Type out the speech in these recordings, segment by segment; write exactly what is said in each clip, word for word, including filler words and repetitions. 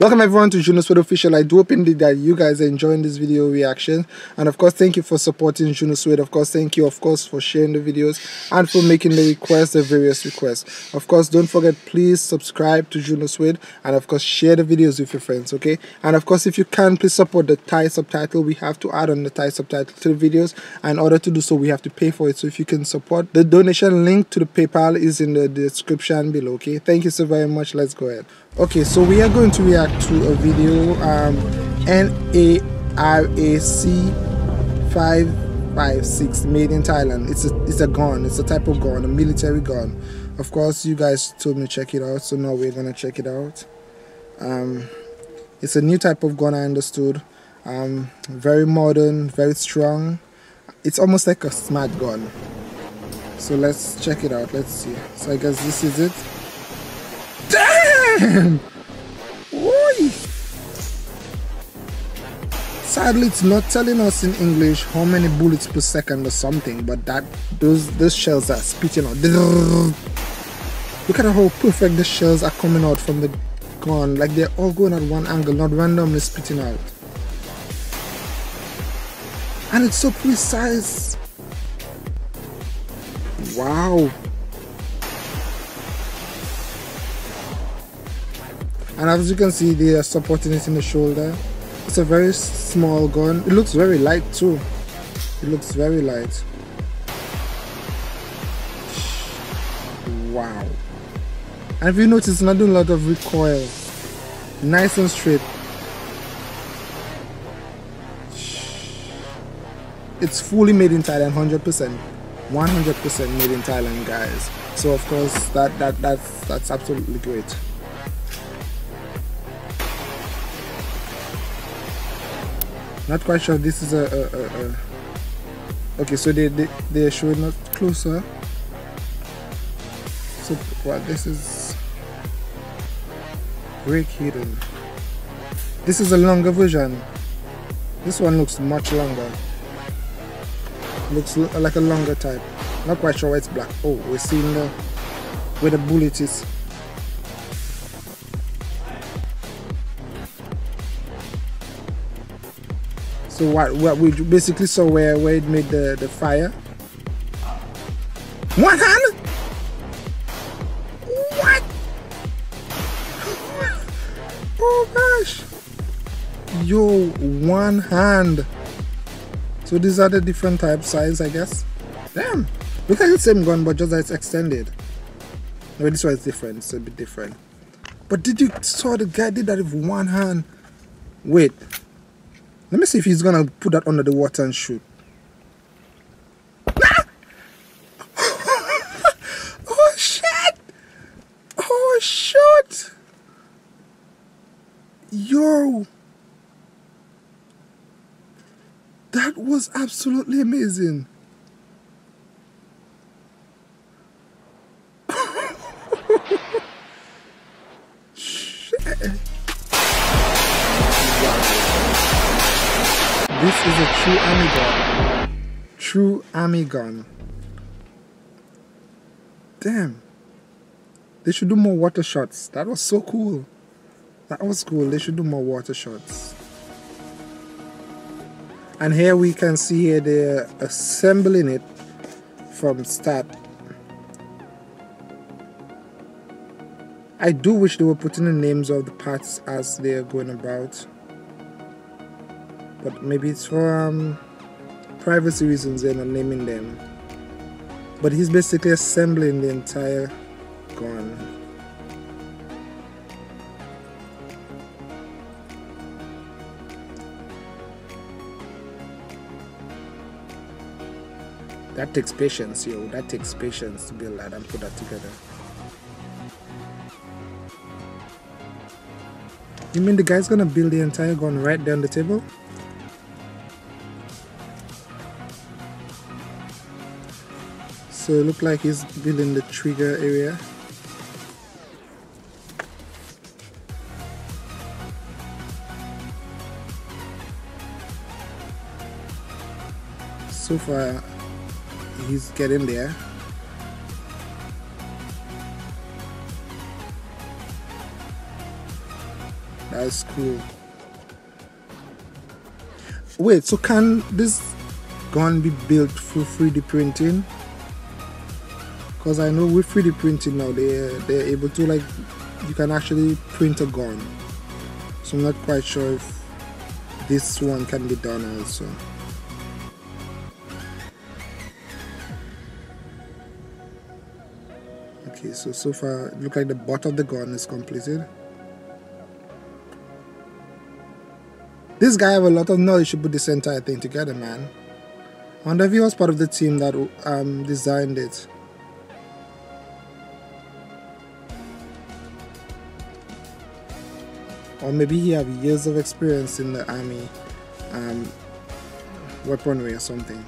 Welcome everyone to Juno Suede Official. I do hope indeed that you guys are enjoying this video reaction, and of course thank you for supporting Juno Suede. Of course thank you of course for sharing the videos and for making the requests, the various requests. Of course don't forget, please subscribe to Juno Suede and of course share the videos with your friends, okay? And of course if you can, please support the Thai subtitle. We have to add on the Thai subtitle to the videos, and in order to do so we have to pay for it. So if you can support, the donation link to the PayPal is in the description below, okay? Thank you so very much. Let's go ahead. Okay, so we are going to react to a video, um, N A R A C five five six, made in Thailand. It's a, it's a gun, it's a type of gun, a military gun. Of course, you guys told me to check it out, so now we're gonna check it out. Um, it's a new type of gun, I understood. Um, very modern, very strong. It's almost like a smart gun. So let's check it out, let's see. So I guess this is it. Damn! Sadly, it's not telling us in English how many bullets per second or something, but that those those shells are spitting out. Look at how perfect the shells are coming out from the gun, like they're all going at one angle, not randomly spitting out. And it's so precise. Wow. And as you can see, they are supporting it in the shoulder. It's a very small gun. It looks very light too. It looks very light. Wow. And if you notice, it's not doing a lot of recoil. Nice and straight. It's fully made in Thailand, one hundred percent. one hundred percent made in Thailand, guys. So of course, that that that's that's absolutely great. Not quite sure this is a, a, a, a. Okay, so they, they, they're showing up closer. So well, this is break hidden. This is a longer version. This one looks much longer. Looks like a longer type. Not quite sure why it's black. Oh, we're seeing the, where the bullet is. So what, what we basically saw where, where it made the, the fire. One hand? What? Oh gosh. Yo, one hand. So these are the different type size, I guess. Damn. Look at the same gun, but just that it's extended. No, this one is different. It's a bit different. But did you saw the guy did that with one hand? Wait. Let me see if he's gonna put that under the water and shoot. Oh shit! Oh shit! Yo! That was absolutely amazing. Shit! This is a true army gun. True army gun. Damn. They should do more water shots. That was so cool. That was cool. They should do more water shots. And here we can see here they're assembling it from start. I do wish they were putting the names of the parts as they are going about. But maybe it's for um, privacy reasons, they're not naming them. But he's basically assembling the entire gun. That takes patience, yo. That takes patience to build that and put that together. You mean the guy's gonna build the entire gun right there on the table? So it looks like he's building the trigger area. So far, he's getting there. that's cool. Wait, so can this gun be built through three D printing? Because I know with three D printing now, they're, they're able to, like, you can actually print a gun. So I'm not quite sure if this one can be done also. Okay, so so far it looks like the butt of the gun is completed. This guy have a lot of knowledge to put this entire thing together, man. I wonder if he was part of the team that um, designed it. Or maybe he have years of experience in the army um, weaponry or something.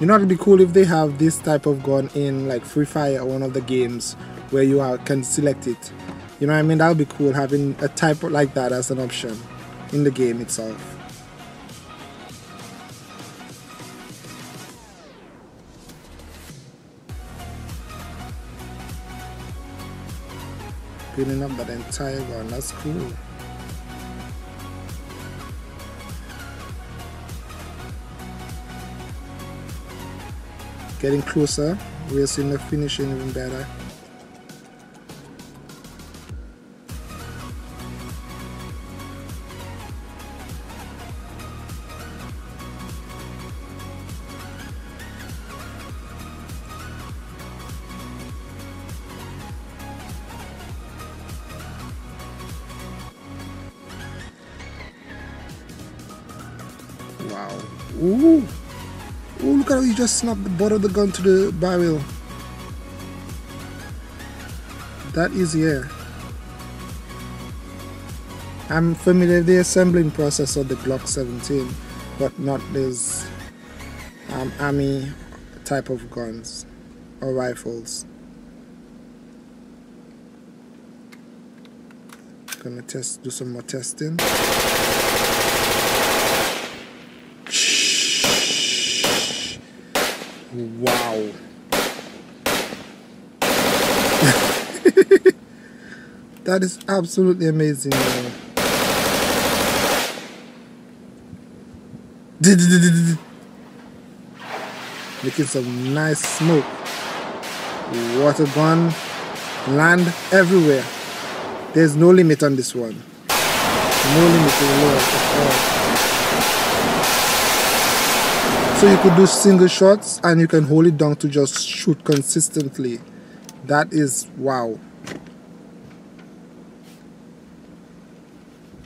You know, it'd be cool if they have this type of gun in like Free Fire, one of the games where you are, can select it. You know what I mean? That would be cool, having a type like that as an option in the game itself. Building up that entire gun, that's cool. Getting closer, we're seeing the finishing even better. Wow. Ooh. Oh, look at how you just snapped the butt of the gun to the barrel. That is, yeah. I'm familiar with the assembling process of the Glock seventeen, but not this um, army type of guns or rifles. Gonna test, do some more testing. Wow. That is absolutely amazing, man. Making some nice smoke. Water gun, land everywhere. There's no limit on this one. No limit to the world at all. So you could do single shots and you can hold it down to just shoot consistently. That is wow.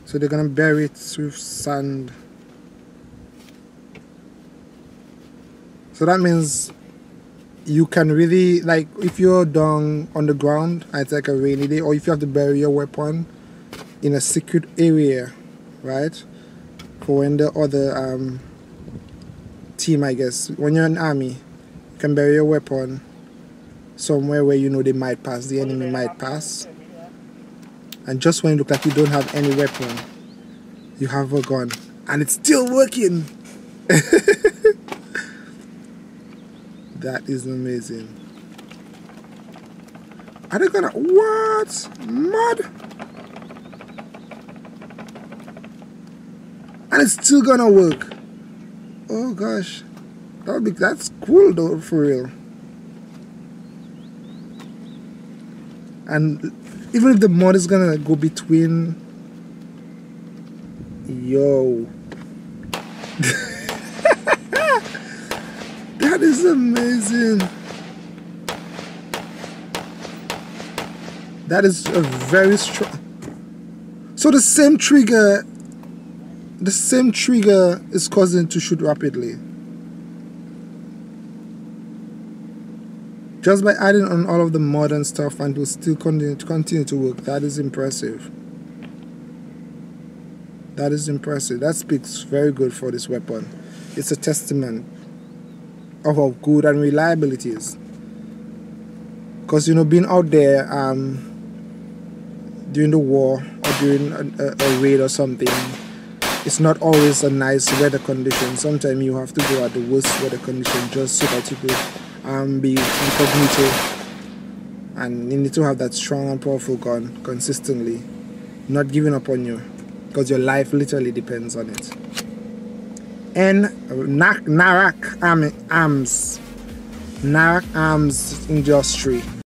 So they're gonna bury it with sand. So that means you can really, like, if you're down on the ground and it's like a rainy day, or if you have to bury your weapon in a secret area, right? For when the other um team, I guess, when you're in army, you can bury your weapon somewhere where you know they might pass, the enemy might pass, and just when you look like you don't have any weapon, you have a gun and it's still working. That is amazing. Are they gonna, what, mud? And it's still gonna work. Oh gosh, that would be, that's cool though, for real. And even if the mod is gonna go between, yo, that is amazing. That is a very strong. So the same trigger. The same trigger is causing it to shoot rapidly. Just by adding on all of the modern stuff, and it will still continue to continue to work. That is impressive. That is impressive. That speaks very good for this weapon. It's a testament of how good and reliable it is. Because, you know, being out there, um, during the war or during a, a, a raid or something, it's not always a nice weather condition. Sometimes you have to go at the worst weather condition just so that you could um, be incognito. And you need to have that strong and powerful gun consistently, not giving up on you, because your life literally depends on it. And NARAC arms, NARAC arms industry.